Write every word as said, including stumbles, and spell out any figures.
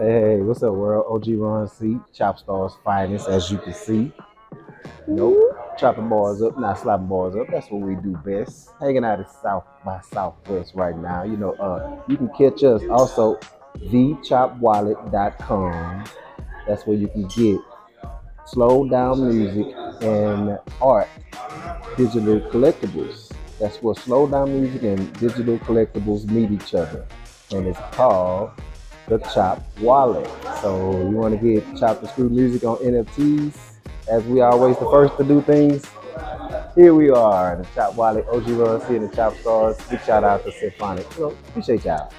Hey, what's up, world? O G Ron C, Chopstars finest, as you can see. Nope, chopping bars up, not slapping bars up. That's what we do best. Hanging out at South by Southwest right now. You know, uh, you can catch us also the chop wallet dot com. That's where you can get slow down music and art, digital collectibles. That's where slow down music and digital collectibles meet each other, and it's called The Chop Wallet. So you want to get Chop the Screw music on N F Ts, as we always the first to do things. Here we are, The Chop Wallet, O G Ron C and the Chopstars. Big shout out to Symphonic. So appreciate y'all.